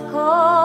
Call